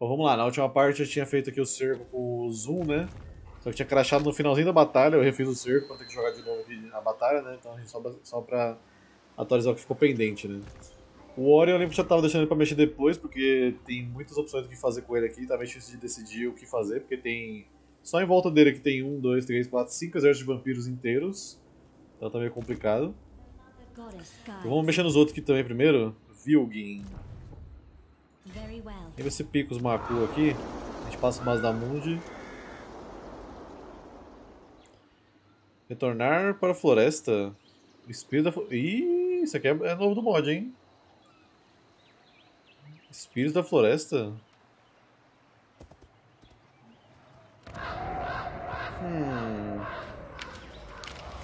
Bom, vamos lá. Na última parte eu tinha feito aqui o cerco com o Zoom, né? Só que tinha crashado no finalzinho da batalha, eu refiz o cerco pra ter que jogar de novo aqui a batalha, né? Então só pra atualizar o que ficou pendente, né? O Orion eu lembro que já tava deixando ele pra mexer depois, porque tem muitas opções do que fazer com ele aqui, tá meio difícil de decidir o que fazer, porque tem... Só em volta dele que tem 1, 2, 3, 4, 5 exércitos de vampiros inteiros. Então tá meio complicado. Então vamos mexer nos outros aqui também primeiro. Vilgin. Tem esse Picos Maku aqui. A gente passa o Mazdamundi. Retornar para a floresta. O espírito da floresta. Ih, isso aqui é novo do mod, hein? Espírito da floresta?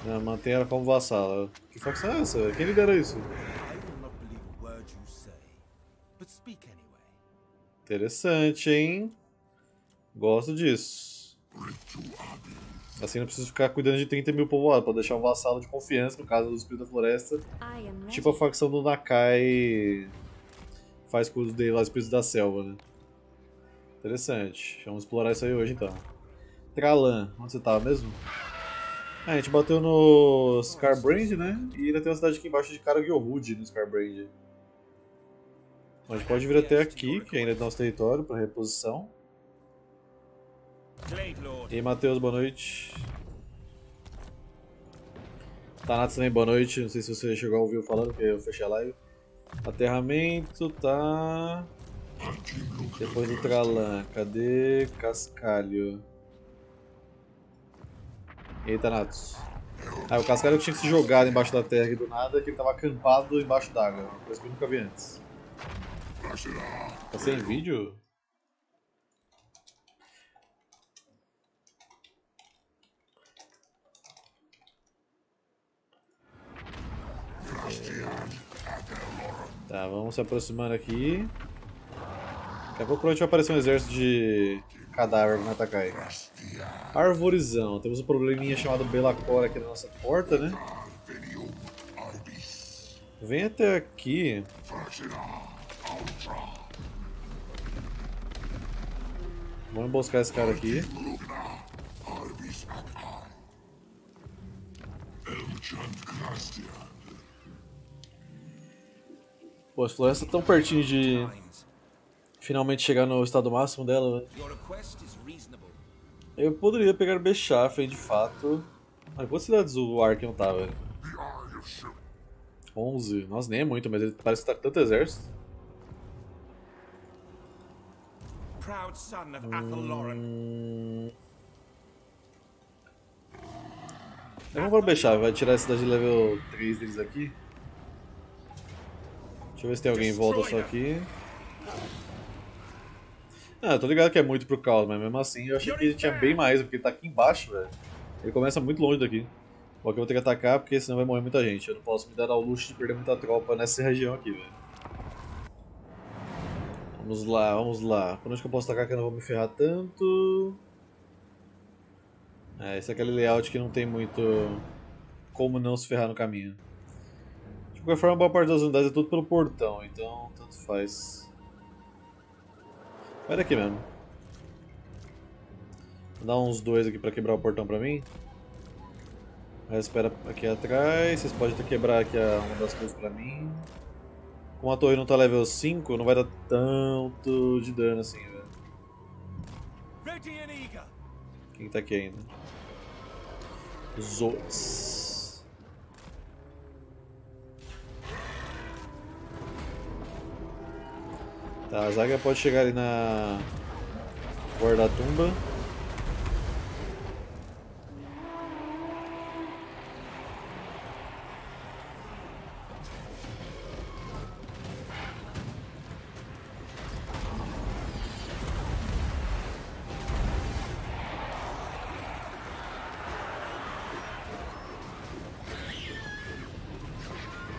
Não, mantém ela como vassala. Que facção é essa? Quem lidera isso? Interessante, hein? Gosto disso. Assim não preciso ficar cuidando de 30 mil povoados, pra deixar um vassalo de confiança, no caso do Espírito da Floresta. Tipo a facção do Nakai faz com os dele lá, os Espíritos da Selva, né? Interessante. Vamos explorar isso aí hoje então. Tralan, onde você tava mesmo? Ah, a gente bateu no Scarbrand, né? E ainda tem uma cidade aqui embaixo de Karagyo no Scarbrand. A gente pode vir até aqui, que ainda é nosso território, para reposição. E aí, Matheus, boa noite. Tanatos também, boa noite. Não sei se você chegou a ouvir eu falando, porque eu fechei a live. Aterramento tá... Depois do Tralan. Cadê Cascalho? E aí, Thanatos. Ah, o Cascalho tinha que se jogar embaixo da terra aqui do nada, que ele tava acampado embaixo d'água. Coisa que eu nunca vi antes. Tá sem vídeo? Tá, vamos se aproximando aqui. Daqui a pouco provavelmente vai aparecer um exército de cadáver pra atacar aí. Arvorizão. Temos um probleminha chamado Belacor aqui na nossa porta, né? Vem até aqui. Vamos emboscar esse cara aqui. Pô, as florestas tão pertinho de finalmente chegar no estado máximo dela, velho. Eu poderia pegar Bechafen de fato. Mas quantas cidades o Arkham tá, velho? 11. Nossa, nem é muito, mas ele parece que tá com tanto exército. Proud son of Athel Loren. Vamos para o Bechafen, vai tirar a cidade de level 3 deles aqui. Deixa eu ver se tem alguém em volta só aqui. Ah, eu tô ligado que é muito pro caos, mas mesmo assim eu achei que ele tinha bem mais, porque ele tá aqui embaixo, velho. Ele começa muito longe daqui. Bom, aqui eu vou ter que atacar, porque senão vai morrer muita gente. Eu não posso me dar ao luxo de perder muita tropa nessa região aqui, velho. Vamos lá, vamos lá. Por onde que eu posso atacar que eu não vou me ferrar tanto? É, esse é aquele layout que não tem muito como não se ferrar no caminho. De qualquer forma, a boa parte das unidades é tudo pelo portão, então tanto faz. Vai daqui mesmo. Vou dar uns dois aqui pra quebrar o portão pra mim. Aí espera aqui atrás. Vocês podem até quebrar aqui uma das coisas pra mim. Como a torre não tá level 5, não vai dar tanto de dano assim, velho. Quem tá aqui ainda? Zeus. Tá, a zaga pode chegar ali na guarda-tumba.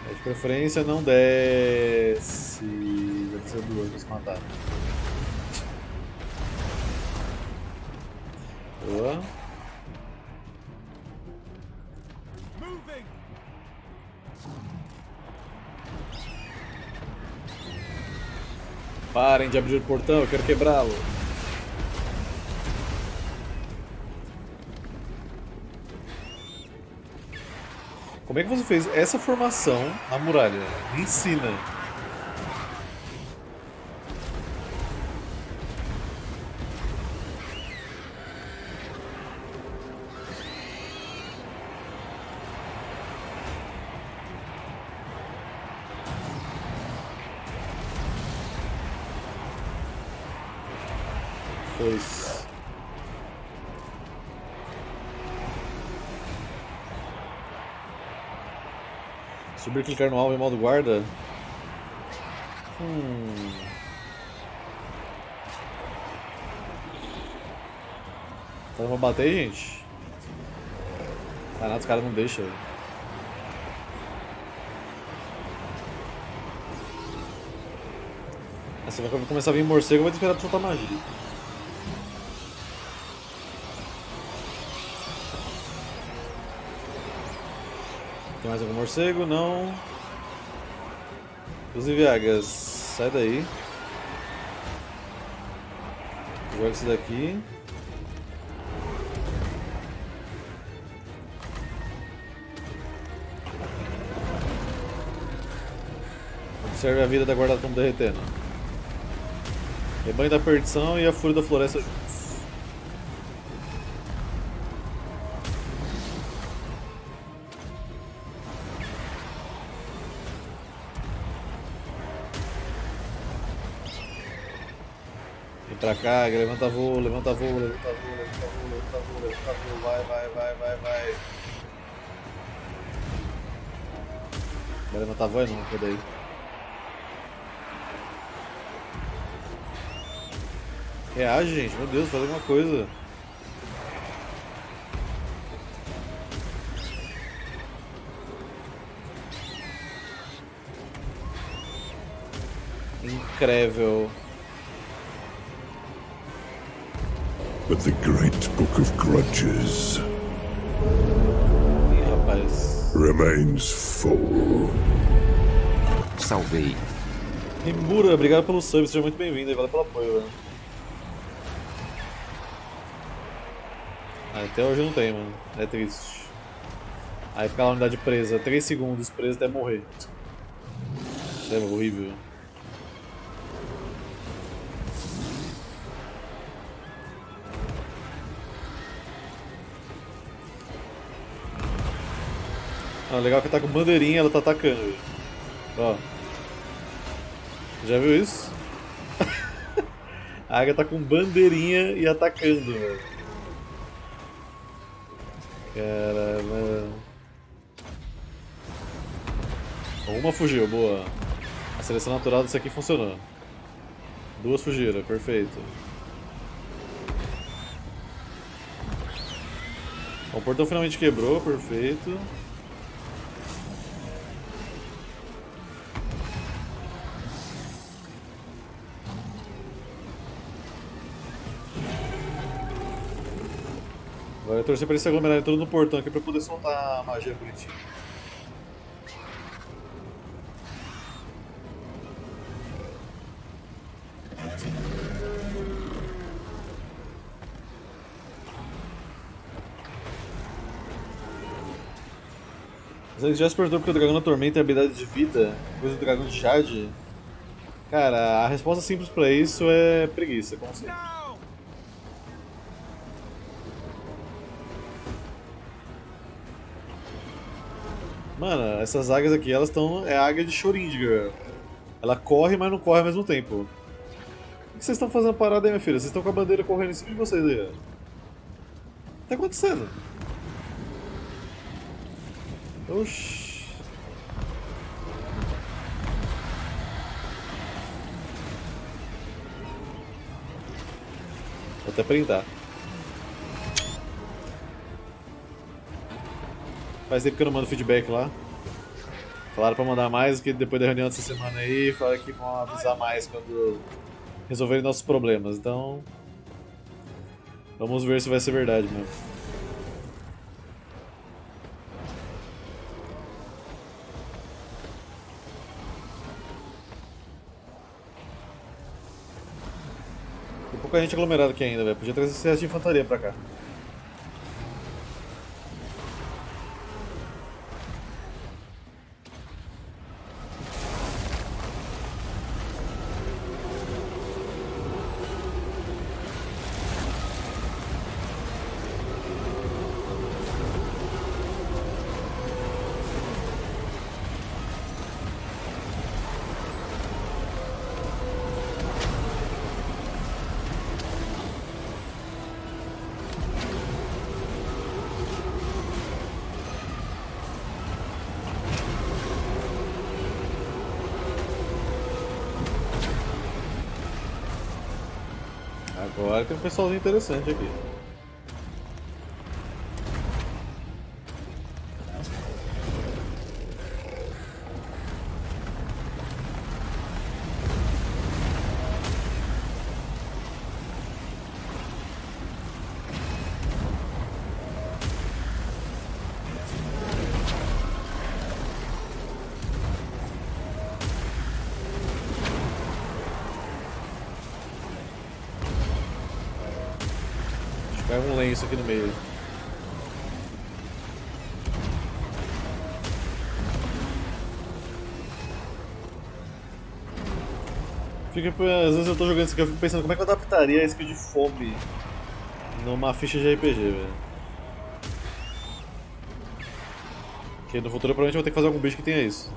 É de preferência, não desce. Ser duas pra se matar. Boa. Parem de abrir o portão, eu quero quebrá-lo. Como é que você fez essa formação na muralha? Me ensina. Pois. Subir, clicar no alvo em modo guarda? Tá pra bater, gente? Ah, não, os caras não deixam. Essa vai começar a vir morcego, eu vou esperar pra soltar magia. Mais algum morcego? Não. Inclusive, Agas, sai daí. Agora esse daqui. Observe a vida da guarda como derretendo. Rebanho da perdição e a fúria da floresta juntos. Pra cá, levanta voo, levanta voo, levanta voo, levanta voo, levanta voo, levanta voo, vai. Vai levantar voo não, cadê aí? Reage, gente, meu Deus, faz alguma coisa. Incrível. But the great book of grudges remains full. Salvei. E Mura, obrigado pelo sub, seja muito bem-vindo e valeu pelo apoio, velho. Ah, até hoje não tem, mano. É triste. Aí fica a unidade presa, 3 segundos presa até morrer. Isso é horrível. Ah, legal que tá com bandeirinha, ela tá atacando. Ó. Já viu isso? A águia tá com bandeirinha e atacando, velho. Caramba. Uma fugiu, boa. A seleção natural disso aqui funcionou. Duas fugiram, perfeito. O portão finalmente quebrou, perfeito. Agora eu torci pra eles se aglomerarem tudo no portão aqui pra eu poder soltar a magia bonitinha. Vocês já se perguntaram porque o dragão na tormenta é habilidade de vida? Coisa do dragão de Shad? Cara, a resposta simples pra isso é preguiça, como sempre. Mano, essas águias aqui, elas estão... É a águia de Choríndiga. Ela corre, mas não corre ao mesmo tempo. O que vocês estão fazendo parada aí, minha filha? Vocês estão com a bandeira correndo em cima de vocês aí, ó. O que tá acontecendo? Oxi. Vou até printar. Faz tempo que eu não mando feedback lá. Falaram pra mandar mais, que depois da reunião dessa semana aí, falaram que vão avisar mais quando resolverem nossos problemas. Então, vamos ver se vai ser verdade mesmo. Tem pouca gente aglomerada aqui ainda, velho. Podia trazer esse exército de infantaria pra cá. Agora tem um pessoalzinho interessante aqui. Cai um lenço aqui no meio. Fica, às vezes eu tô jogando isso aqui, eu fico pensando como é que eu adaptaria esse skill de fome numa ficha de RPG, velho. Porque no futuro eu provavelmente vou ter que fazer algum bicho que tenha isso.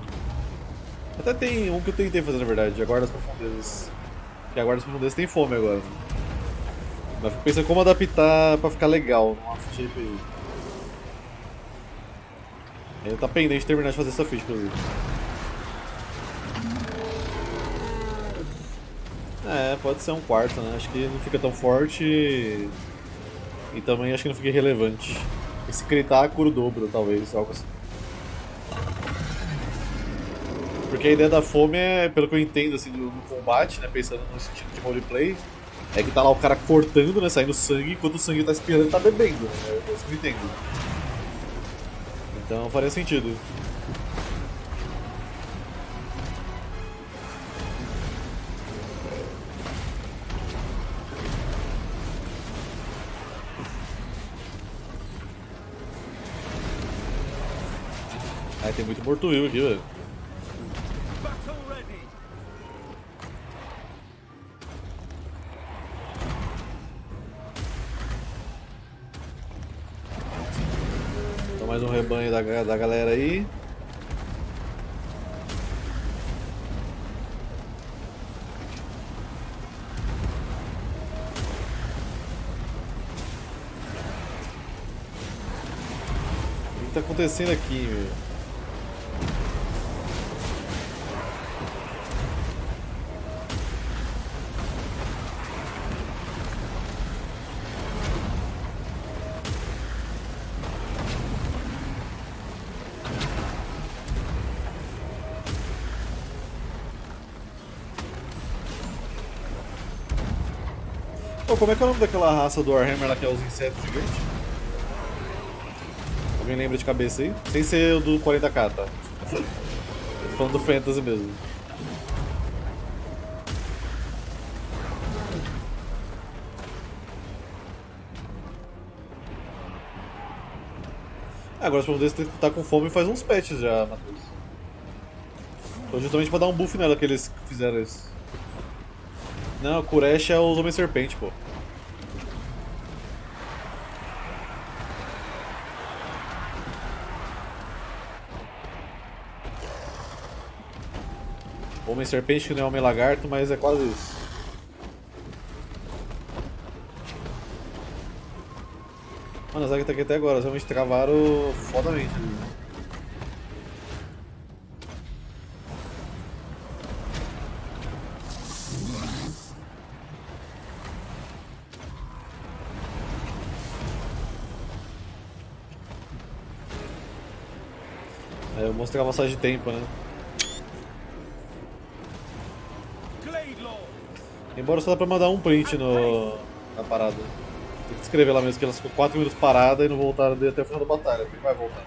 Até tem um que eu tentei fazer na verdade, a Guarda das Profundezas. Porque a Guarda das Profundezas tem fome agora. Mas fico pensando como adaptar pra ficar legal numa ficha de RPG. Ainda tá pendente de terminar de fazer essa ficha, inclusive. É, pode ser um quarto, né? Acho que não fica tão forte e também acho que não fica irrelevante. E se critar, cura o dobro, talvez, algo assim. Porque a ideia da fome é, pelo que eu entendo, assim, do combate, né? Pensando no sentido de roleplay. É que tá lá o cara cortando, né, saindo sangue, enquanto o sangue tá espirrando ele tá bebendo, né, é isso que eu entendo. Então faria sentido. Ai, tem muito morto-vivo aqui, velho. Mais um rebanho da galera aí. O que tá acontecendo aqui, meu? Como é que é o nome daquela raça do Warhammer lá que é os insetos gigantes? Alguém lembra de cabeça aí? Sem ser o do 40k, tá? Tô falando do Fantasy mesmo. Agora, se for desse, tá com fome, faz uns patches já, Matheus. Então, justamente pra dar um buff nela que eles fizeram isso. Não, o Curesh é os Homem-Serpente, pô. Homem-serpente que não é Homem-Lagarto, mas é quase isso. Mano, a zaga tá aqui até agora, eles realmente travaram fodamente. Eu mostrei a passagem de tempo, né? Embora só dá pra mandar um print na parada. Tem que escrever lá mesmo que elas ficou 4 minutos parada e não voltaram até o final da batalha. Porque vai voltar.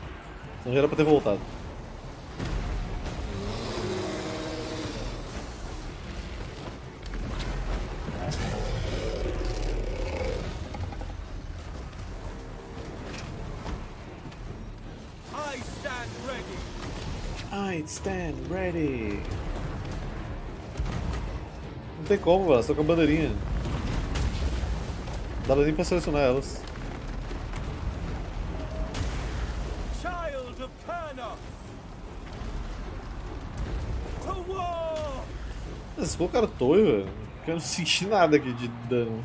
Então já era pra ter voltado. Knight, stand ready! Não tem como, elas estão com a bandeirinha. Não dá nem pra selecionar elas. Vocês colocaram toio, velho. Eu não senti nada aqui de dano.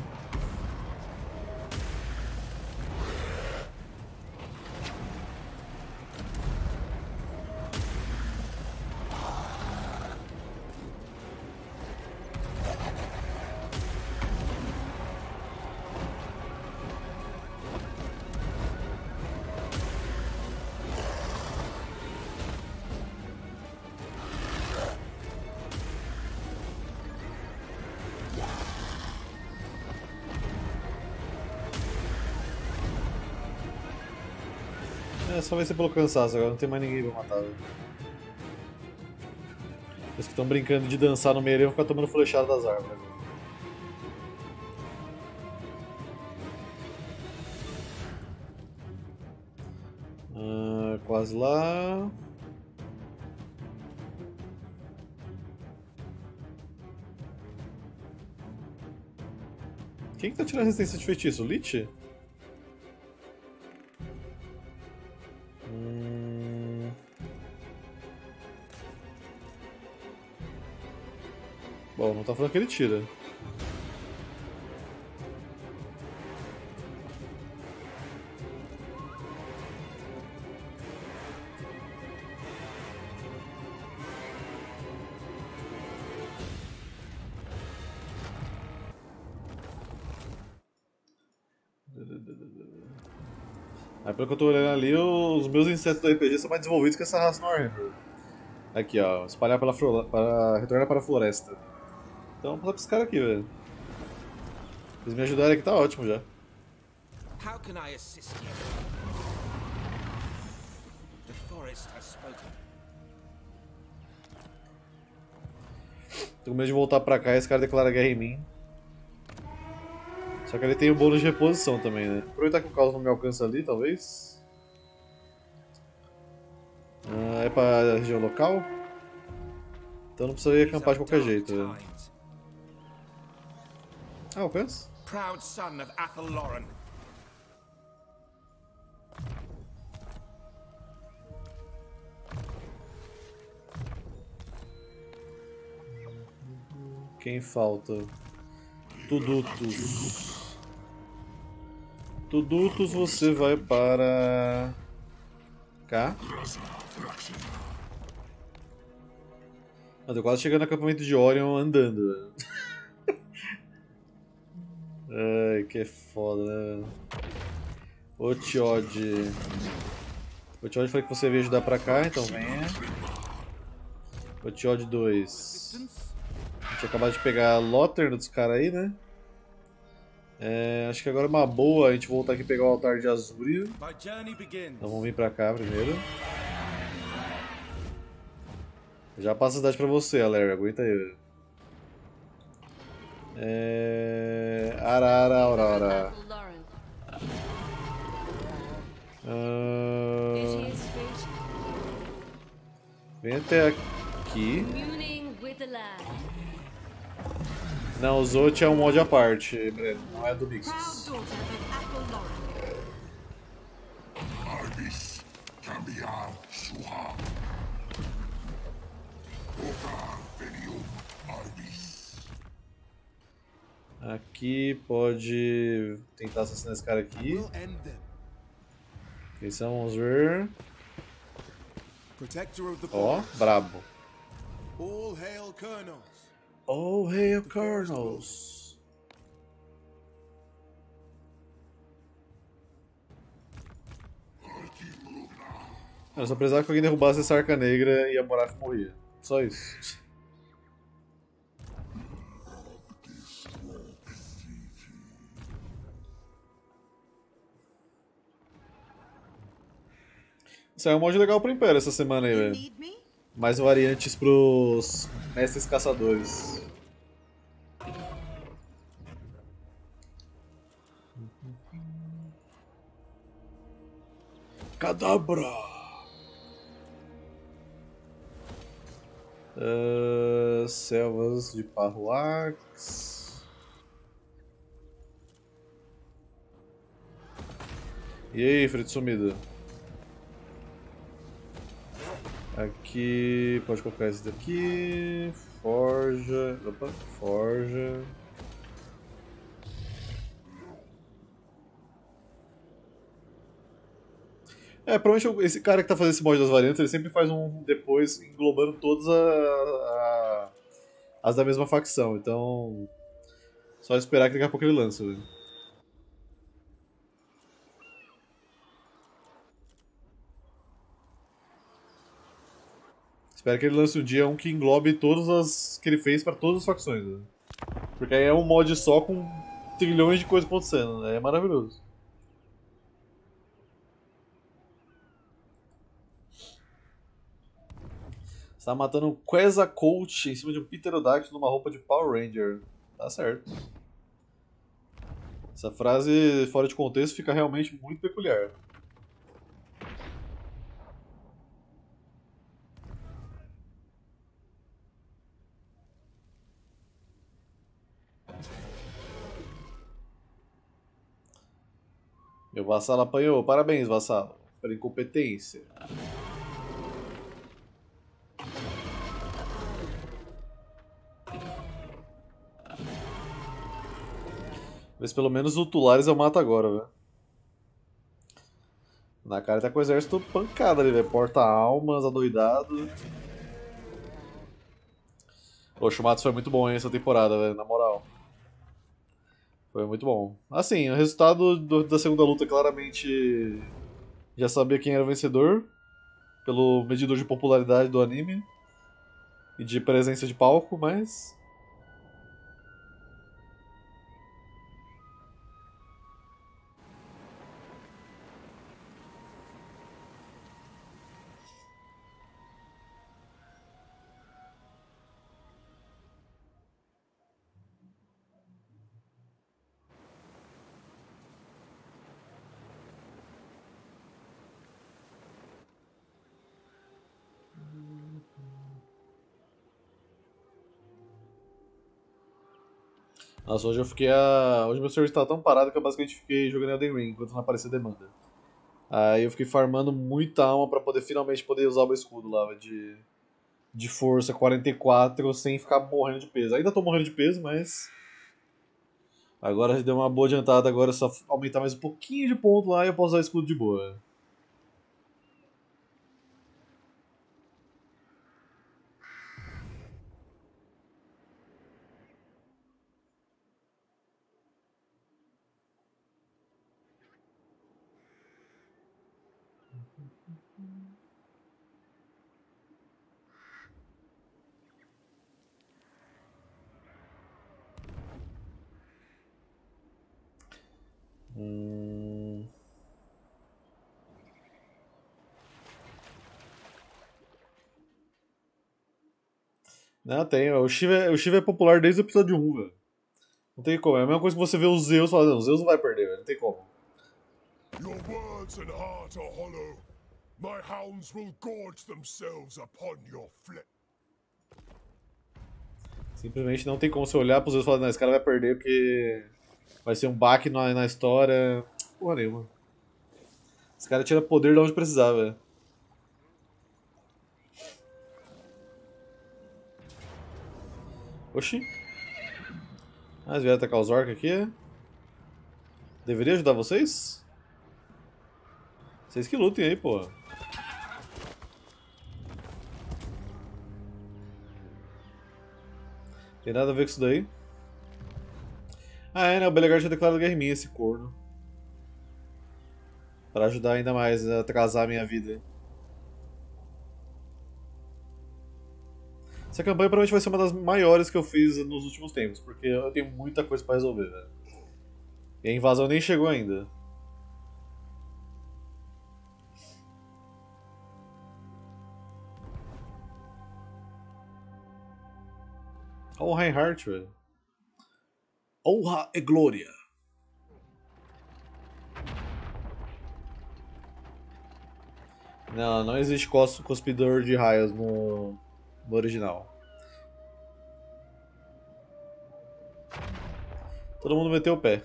Só vai ser pelo cansaço agora, não tem mais ninguém pra matar. Os que estão brincando de dançar no meio ali vão ficar tomando flechada das árvores. Ah, quase lá. Quem que tá tirando resistência de feitiço? O Lich? Bom, não tá falando que ele tira. Aí pelo que eu tô olhando ali, os meus insetos do RPG são mais desenvolvidos que essa raça no Warhammer. Aqui ó, espalhar pela retornar para a floresta. Então vamos passar pra esse cara aqui, velho. Eles me ajudaram aqui, tá ótimo já. Tô com medo de voltar pra cá e esse cara declara guerra em mim. Só que ele tem um bônus de reposição também, né? Aproveitar que o caos não me alcança ali, talvez. Ah, é pra região local? Então não precisaria acampar de qualquer jeito, velho. Ah, alcança? Proud son of Athel Loren. Quem falta? Tudutos. Tudutos, você vai para cá. Eu tô quase chegando no acampamento de Orion andando. Ai, que foda, né? Ô Teod. O Teod falou que você veio ajudar pra cá, então venha. Ô Teod 2. A gente acabou de pegar a Lotter dos caras aí, né? É, acho que agora é uma boa a gente voltar aqui e pegar o Altar de Azuri. Então vamos vir pra cá primeiro. Já passa a cidade pra você, Aler, aguenta aí. Arara. Vem até aqui. Não, o Zote é um mod à parte, Breno, não é do Mixus. Arbis, cambiar sua. Aqui pode tentar assassinar esse cara aqui. Atenção, vamos ver. Ó, brabo. All hail colonels. Eu só precisava que alguém derrubasse essa Arca Negra e a Murak morria. Só isso. Saiu um mod legal pro Império essa semana aí, velho. Mais variantes pros mestres caçadores. Cadabra! Selvas de Párroax. E aí, frete sumida. Aqui, pode colocar esse daqui. Forja. Opa, Forja. É, provavelmente esse cara que tá fazendo esse mod das variantes, ele sempre faz um depois englobando todas as da mesma facção, então só esperar que daqui a pouco ele lança, velho. Espero que ele lance um dia um que englobe todas as que ele fez pra todas as facções, velho. Porque aí é um mod só com trilhões de coisas acontecendo, né? É maravilhoso. Está matando o Queza Colt em cima de um Pterodáctilo numa roupa de Power Ranger. Tá certo. Essa frase fora de contexto fica realmente muito peculiar. Meu vassalo apanhou. Parabéns, vassalo, pela incompetência. Mas pelo menos o Tulares eu mato agora, velho. Nakai tá com o exército pancado ali, velho. Porta-almas, adoidado. O Shumatsu foi muito bom essa temporada, velho, na moral. Foi muito bom. Assim, o resultado da segunda luta claramente já sabia quem era o vencedor. Pelo medidor de popularidade do anime. E de presença de palco, mas... Nossa, hoje eu fiquei hoje meu serviço estava tão parado que eu basicamente fiquei jogando Elden Ring enquanto não aparecia demanda. Aí eu fiquei farmando muita alma pra poder finalmente poder usar o meu escudo lá, de força 44 sem ficar morrendo de peso. Ainda tô morrendo de peso, mas... Agora deu uma boa adiantada, agora é só aumentar mais um pouquinho de ponto lá e eu posso usar o escudo de boa. Não, tem. O Shiva é popular desde o episódio 1, velho. Não tem como. É a mesma coisa que você vê o Zeus falando. O Zeus não vai perder, velho. Não tem como. Your words and heart are hollow. My hounds will gorge themselves upon your flesh. Simplesmente não tem como você olhar pro Zeus e falar, não, esse cara vai perder porque vai ser um baque na história. Porra nenhuma. Esse cara tira poder de onde precisar, velho. Oxi. Ah, eles vieram atacar os orcs aqui. Deveria ajudar vocês? Vocês que lutem aí, pô. Tem nada a ver com isso daí. Ah, é, né? O Belacor tinha declarado guerra em mim, esse corno. Pra ajudar ainda mais a atrasar a minha vida. Essa campanha provavelmente vai ser uma das maiores que eu fiz nos últimos tempos, porque eu tenho muita coisa pra resolver, velho. E a invasão nem chegou ainda. Olha o Reinhardt, velho. Honra e glória. Não, não existe cuspidor de raios no... no original. Todo mundo meteu o pé.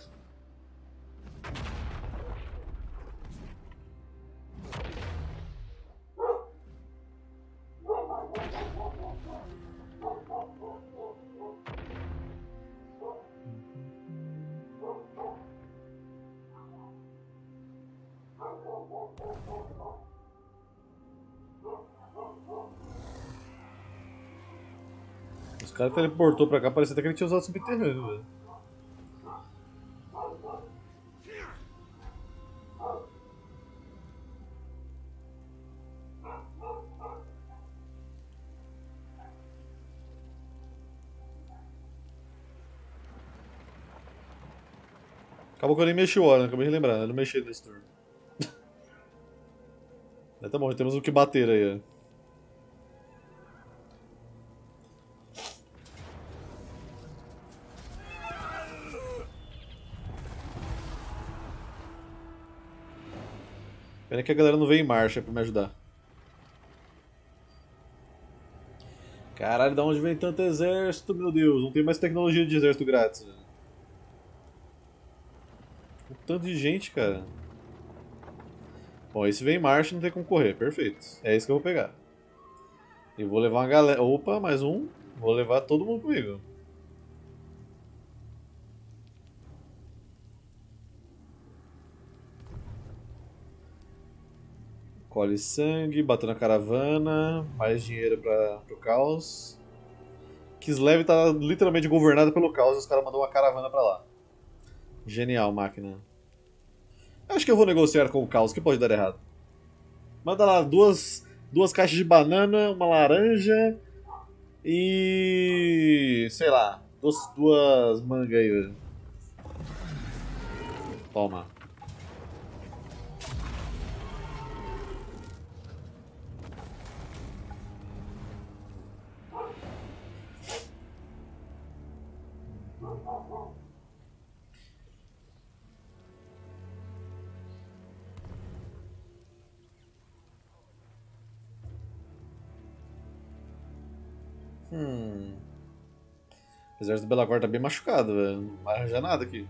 Os caras teleportou pra cá, parecia até que ele tinha usado o subterrâneo, velho. Acabou que eu nem mexi o Orion, acabei de lembrar, eu não mexi nesse turno. Mas tá bom, já temos o que bater aí, ó. Pena que a galera não veio em marcha pra me ajudar. Caralho, da onde vem tanto exército, meu Deus? Não tem mais tecnologia de exército grátis, velho. Um tanto de gente, cara. Bom, esse vem em marcha, não tem como correr, perfeito. É isso que eu vou pegar. E vou levar uma galera... Opa, mais um. Vou levar todo mundo comigo. Colhe sangue, bateu na caravana, mais dinheiro para o caos. Kislev está literalmente governada pelo caos e os caras mandam uma caravana para lá. Genial, máquina. Acho que eu vou negociar com o caos, que pode dar errado. Manda lá duas caixas de banana, uma laranja e... sei lá, duas mangas aí, velho. Toma. O exército do Belacor tá bem machucado, velho. Não vai arranjar nada aqui.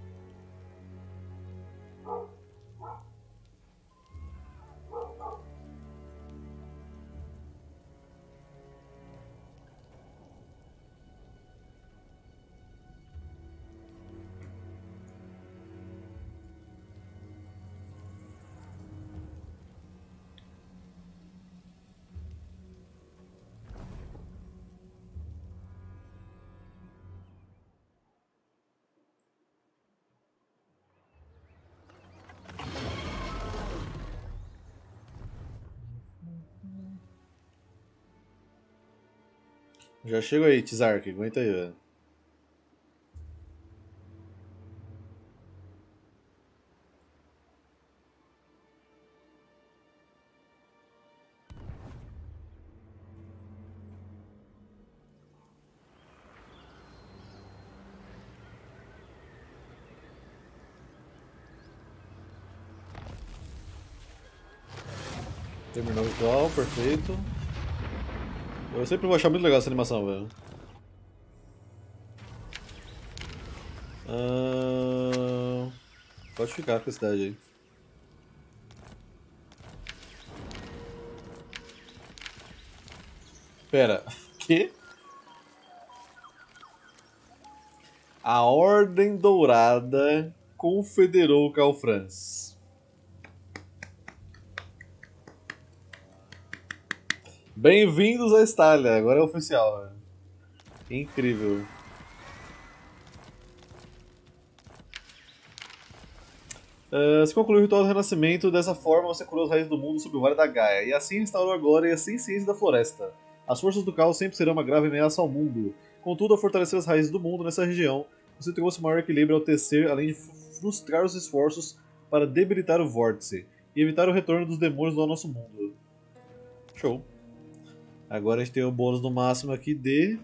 Já chego aí, Tzark, aguenta aí, velho. Terminou o ritual, perfeito. Eu sempre vou achar muito legal essa animação, velho. Pode ficar com a cidade aí. Pera, que? A Ordem Dourada confederou Calfrans. Bem-vindos à Estália, agora é oficial, velho. Incrível. Se concluiu o ritual do renascimento, dessa forma você curou as raízes do mundo sob o Vale da Gaia, e assim restaurou a glória e a ciência da floresta. As forças do caos sempre serão uma grave ameaça ao mundo. Contudo, ao fortalecer as raízes do mundo nessa região, você trouxe maior equilíbrio ao tecer, além de frustrar os esforços para debilitar o vórtice, e evitar o retorno dos demônios ao nosso mundo. Show. Agora a gente tem o bônus no máximo aqui de...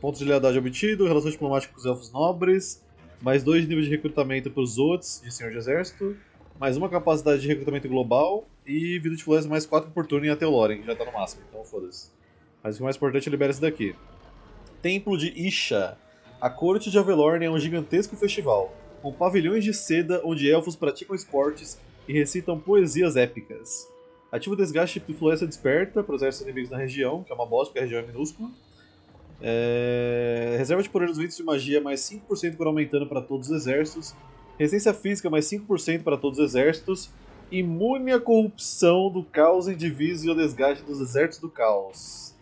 pontos de lealdade obtido, relações diplomáticas com os elfos nobres, mais 2 níveis de recrutamento para os outros de senhor de exército, mais uma capacidade de recrutamento global e vida de flores mais 4 por turno em Athel Loren, que já tá no máximo, então foda-se. Mas o que mais importante é liberar esse daqui. Templo de Isha. A corte de Athel Loren é um gigantesco festival, com pavilhões de seda onde elfos praticam esportes e recitam poesias épicas. Ativa o desgaste de floresta desperta para os exércitos inimigos na região, que é uma bosta porque a região é minúscula. Reserva de poder dos ventos de magia mais 5% por aumentando para todos os exércitos. Resistência física mais 5% para todos os exércitos. Imune à corrupção do caos indiviso e ao desgaste dos exércitos do caos.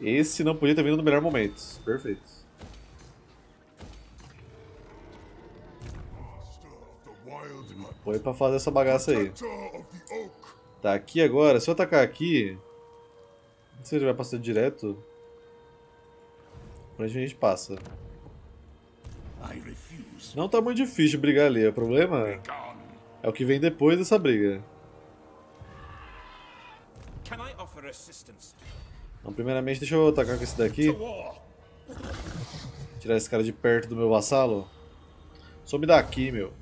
Esse não podia ter vindo no melhor momento. Perfeito. Foi pra fazer essa bagaça aí. Tá aqui agora. Se eu atacar aqui, não sei se ele vai passar direto. Pra onde a gente passa? Não tá muito difícil brigar ali. O problema é o que vem depois dessa briga. Então, primeiramente, deixa eu atacar com esse daqui. Tirar esse cara de perto do meu vassalo. Some daqui, meu.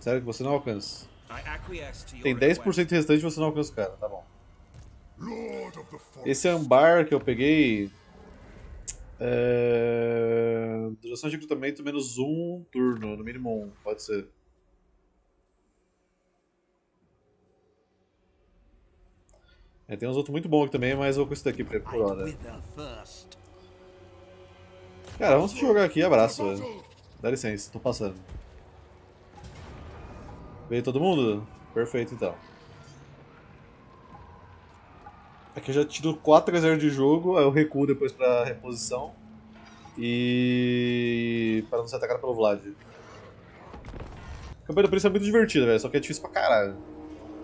Sério que você não alcança. Tem 10% restante e você não alcança o cara, tá bom. Esse ambar que eu peguei. Duração de recrutamento menos 1 turno, no mínimo 1, pode ser. Tem uns outros muito bons aqui também, mas eu vou com esse daqui por hora. Cara, vamos jogar aqui, abraço, velho. Dá licença, tô passando. Veio todo mundo? Perfeito, então. Aqui eu já tiro 4x0 de jogo, aí eu recuo depois pra reposição. E... para não ser atacado pelo Vlad. A campanha do príncipe é muito divertida, velho, só que é difícil pra caralho.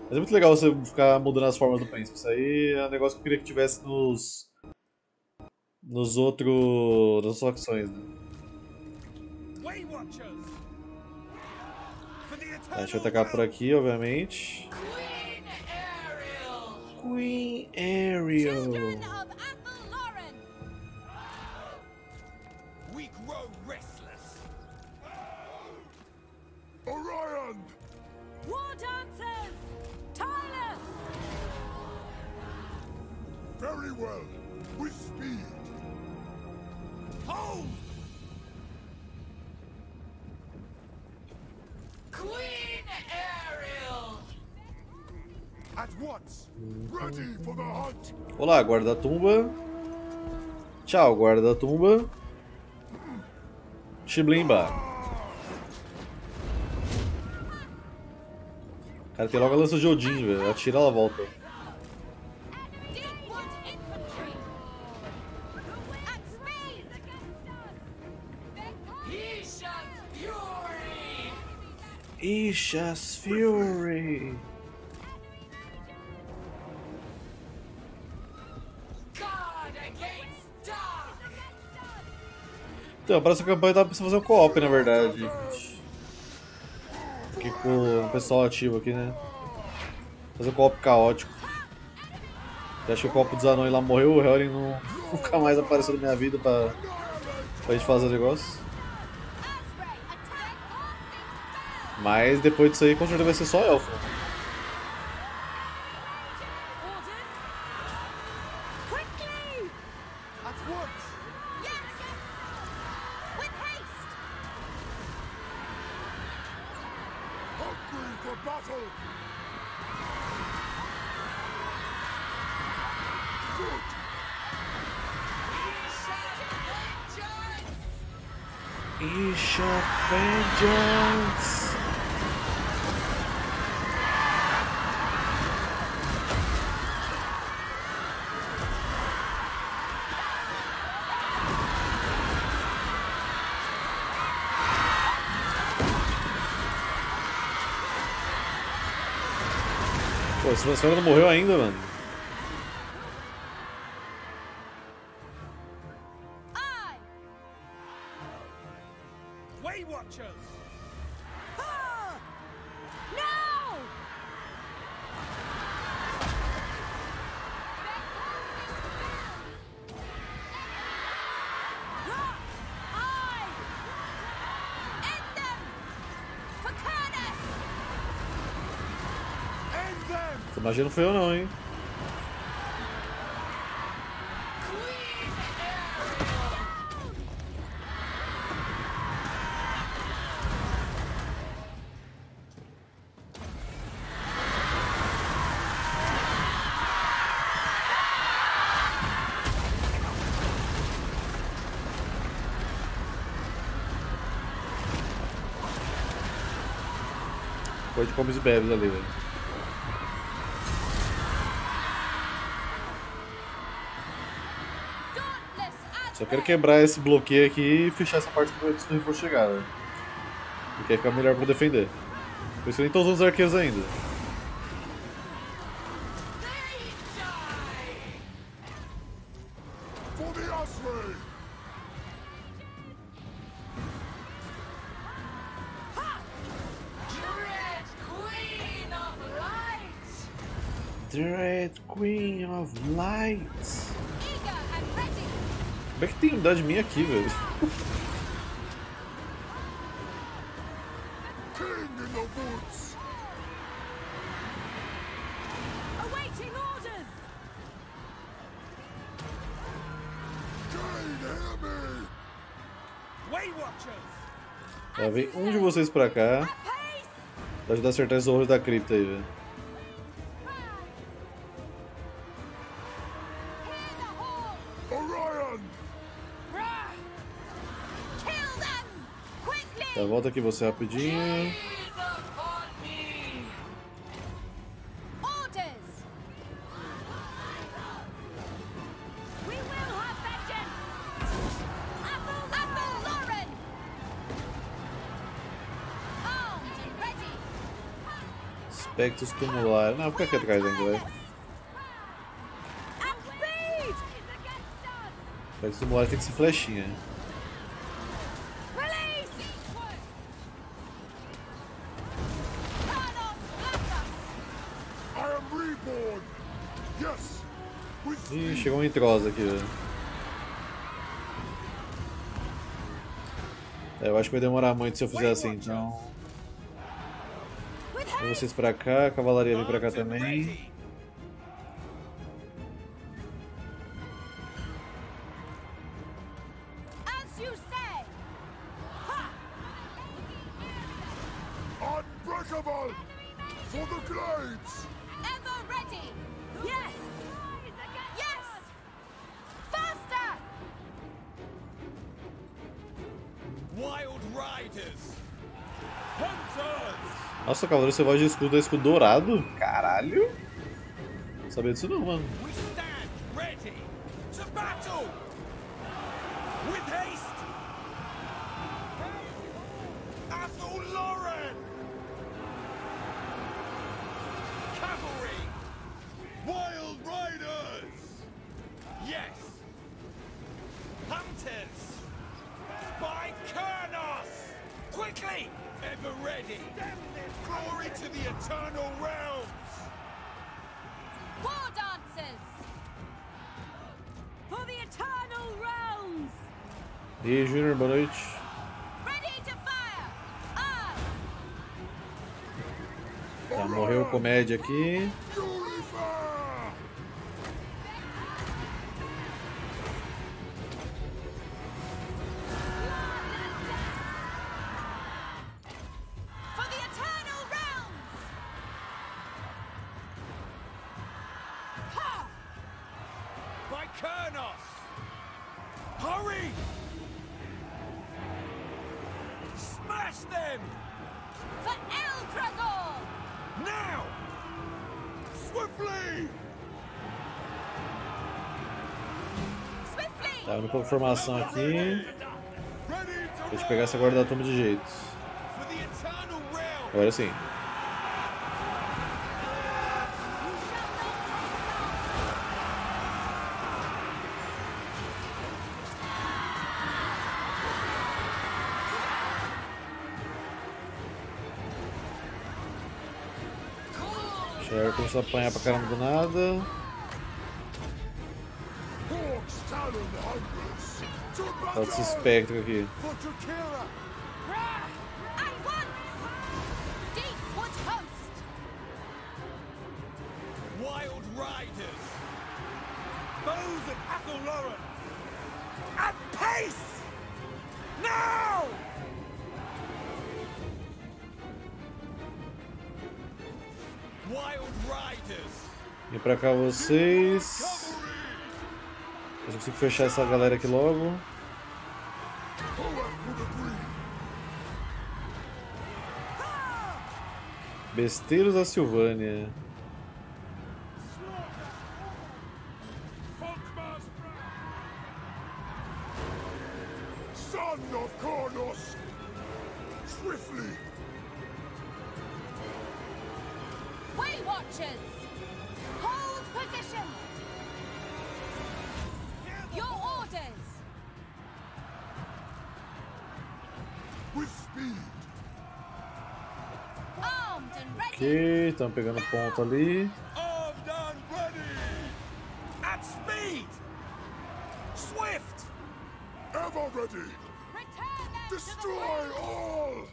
Mas é muito legal você ficar mudando as formas do príncipe. Isso aí é um negócio que eu queria que tivesse nos... nas facções, né? A gente vai atacar por aqui, obviamente. Queen Ariel. Orion. War dancers. Tulares. Very well. With speed. Home. Queen Ariel. At once, ready for the hunt. Olá, guarda-tumba. Tchau, guarda-tumba. Chiblimba. Cara, tem logo a lança de Odin, velho. Atira, ela volta. Isha's Fury. Então, a próxima campanha eu tava pensando fazer um co-op, na verdade. Porque com o pessoal ativo aqui, né? Fazer um co-op caótico. Eu acho que o co-op dos anões lá morreu, o Hellring nunca mais apareceu na minha vida pra gente fazer o negócio. Mas depois disso aí, com certeza vai ser só elfo. Isha Vengeance! Esse cara não morreu ainda, mano. Waywatchers. Ah! Não! magia não foi eu não, hein? Foi de comes e bebes ali, velho. Só quero quebrar esse bloqueio aqui e fechar essa parte antes do reforço chegar, velho. Porque aí fica melhor pra defender. Por isso que nem tô usando os arqueiros ainda. Como é que tem unidade minha aqui, velho? Tá, vem um de vocês pra cá pra ajudar a acertar esses horrores da cripta aí, velho. Tá, volta aqui você rapidinho. Espectros tumulares. Não, fica quieto, cara, ainda, velho. Espectros tumulares tem que ser flechinha. Ih, chegou um entrosa aqui, velho. É, eu acho que vai demorar muito se eu fizer assim, então... Vocês pra cá, a cavalaria vem pra cá também. Nossa, cavaleiro selvagem de escudo é escudo dourado? Caralho! Não sabia disso não, mano. Athel Loren! Cavalry! Wild Riders! Yes! Hunters! Spy Kernos! Quickly! Ever ready! Glory to the eternal realms! War dancers! For the eternal realms! E Junior, boa noite. Ready to fire! Tá, morreu o comédia aqui. Tá, única formação aqui. Deixa eu pegar essa guarda da tumba de jeito. Agora sim. Deixa eu começar a apanhar pra caramba do nada. Tá esse espectro aqui. Zeus and Athel Loren! At pace! Now! Vem pra cá vocês. Eu consigo fechar essa galera aqui logo. Besteiros da Silvânia. Waywatchers, hold position. Your orders. With speed. Armed and ready. Ok, estão pegando ponto ali. Armed and ready. At speed. Swift. Ever ready. Destroy all.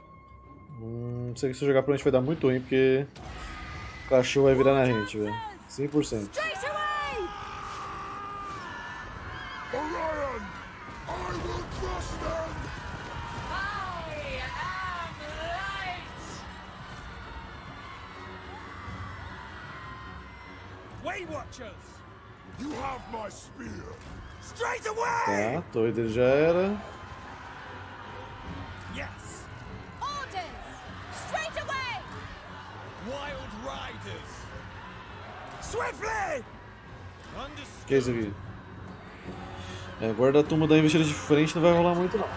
Não sei se eu jogar pra gente vai dar muito ruim, porque o cachorro vai virar na gente, velho. 100%. Orion, I will crush them. I am light. Waywatchers, you have my spear. Straight away. Tá, torre dele já era. Yes. Orders, straight away. Wild riders. Swiftly. Que é isso aqui? É, agora a turma da investida de frente não vai rolar muito não.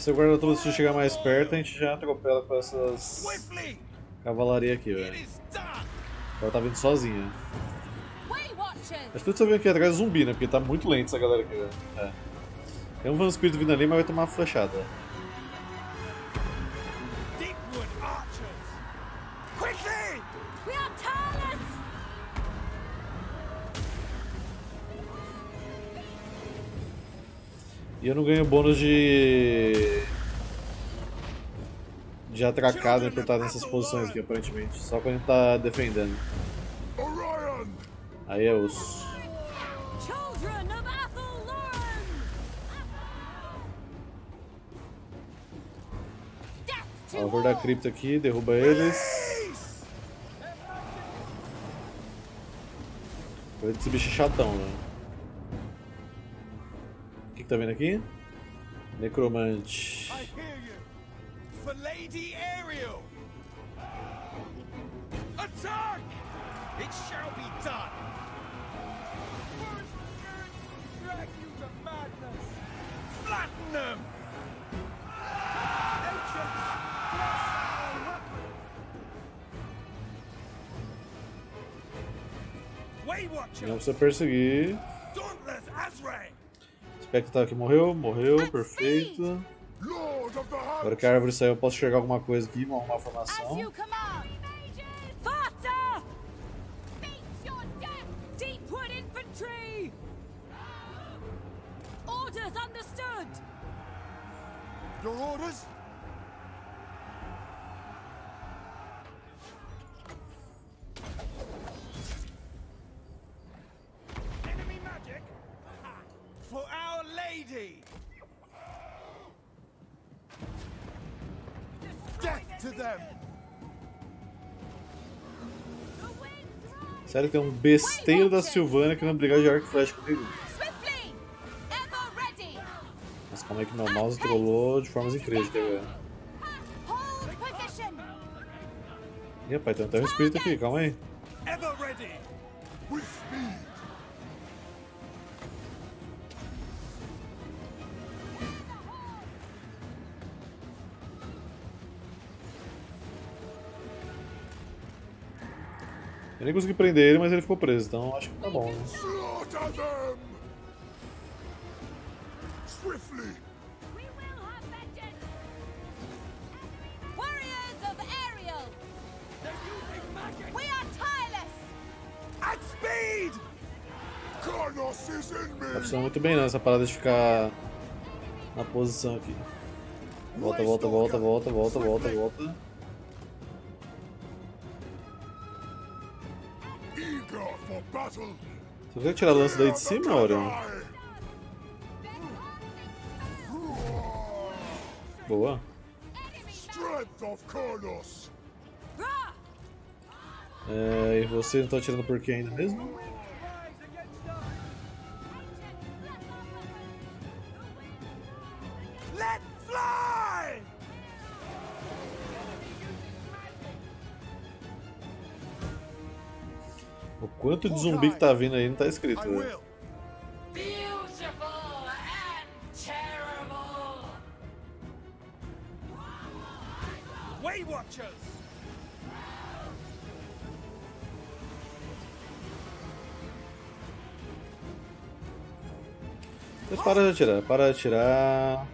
Se o guarda-tudo se chegar mais perto, a gente já atropela com essas cavalaria aqui, velho. Ela tá vindo sozinha. Acho que tudo sabia aqui atrás é zumbi, né? Porque tá muito lento essa galera aqui, velho. É. Tem um vampiro vindo ali, mas vai tomar uma flechada. E eu não ganho bônus de atracado e por estar nessas posições aqui, aparentemente. Só quando a gente tá defendendo. Aí é osso. Ó, vou dar cripta aqui, derruba eles. Olha esse bicho chatão, velho. Tá vendo aqui? Necromante. Não precisa perseguir. O Spectre tá aqui, morreu, perfeito. Agora que a árvore saiu, eu posso enxergar alguma coisa aqui, uma formação. Sério, tem um besteiro da Silvânia que vai brigar de arco e flecha comigo. Mas calma aí que meu mouse trollou de formas incríveis, velho. Ih, rapaz, tem até um espírito aqui, calma aí. Eu nem consegui prender ele, mas ele ficou preso, então acho que tá bom, né? We are tireless. At speed. Não funciona muito bem não, essa parada de ficar na posição aqui. Volta, volta, volta, volta, volta, volta, volta. Você quer tirar o lance daí de cima, Orion? Boa. É, e você não está atirando por quê ainda mesmo? O quanto de zumbi que tá vindo aí não tá escrito, né? Waywatchers. Para de atirar.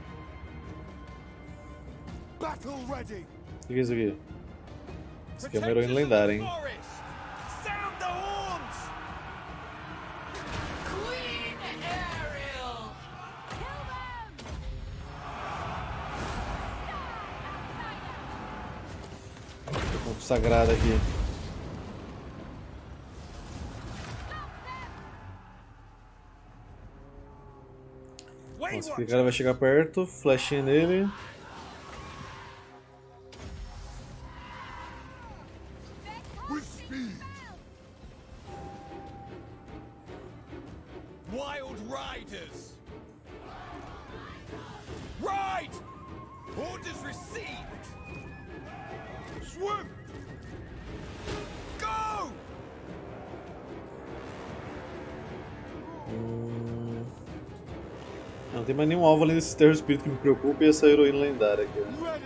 O que é isso aqui? Isso aqui é uma heroína lendária, hein? Sagrada aqui. Nossa, aquele cara vai chegar perto, flechinha nele. Não tem mais nenhum alvo além desse terror espírito que me preocupa e essa heroína lendária aqui. Né?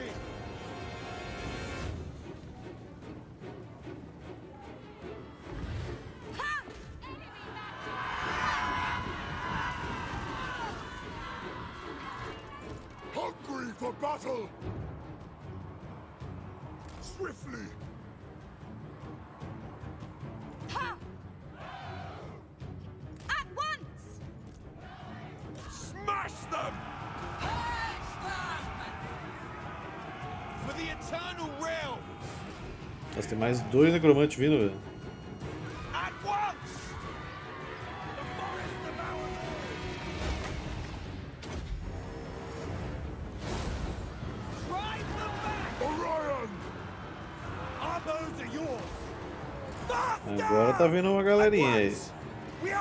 Mas tem mais dois necromantes vindo, velho. Agora tá vindo uma galerinha aí. Eu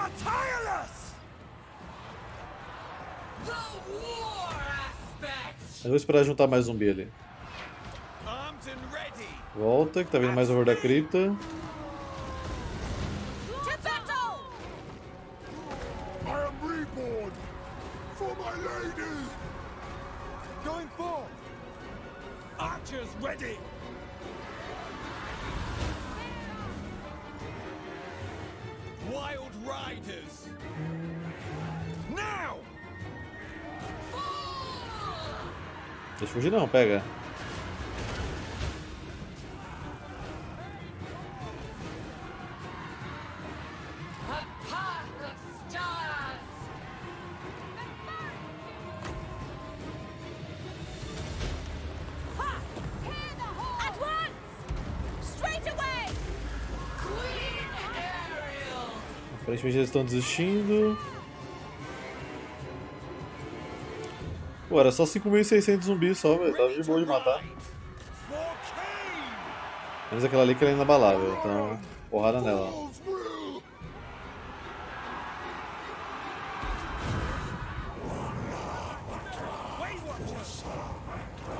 vou esperar juntar mais zumbi ali. Volta, que tá vindo mais over da cripta. Deixa eu fugir não, pega. Aparentemente eles estão desistindo. Pô, era só 5.600 zumbis só, velho. Tava de boa de matar. Mas aquela ali que ela é inabalável, então porrada nela.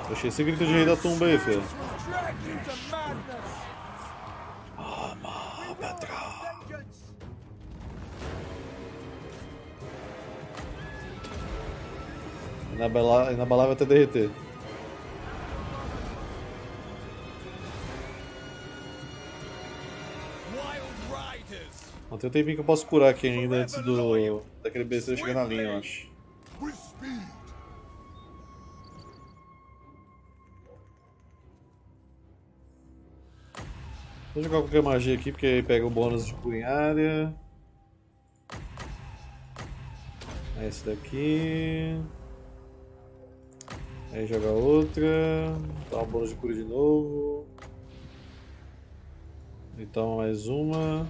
Eu achei esse grito de rei da tumba aí, filho. Inabalável até derreter. Não, tem um tempinho que eu posso curar aqui ainda antes do daquele BC chegar na linha, eu acho. Vou jogar qualquer magia aqui, porque aí pega o bônus de punhária. Esse daqui. Aí joga outra. Dá um bônus de cura de novo. Então mais uma.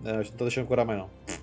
Não, a gente não tá deixando curar mais não.